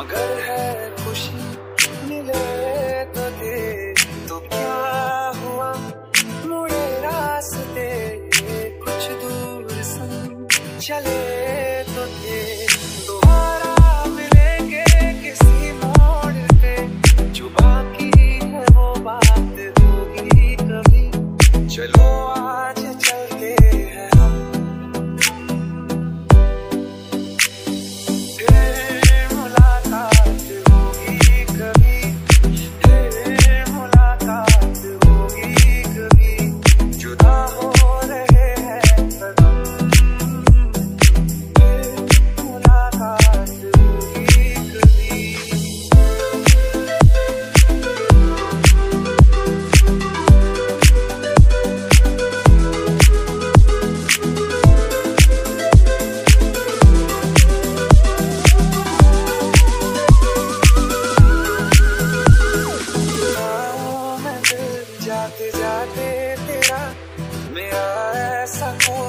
मगर है खुशी मिले तो दे, तो क्या हुआ मुड़े रास्ते कुछ दूर संग चले तो थे, दोबारा मिलेंगे किसी मोड़ पे, जो बाकी है वो बात होगी कभी। चलो आज चलते हैं हम जाते जाते तेरा मेरा ऐसा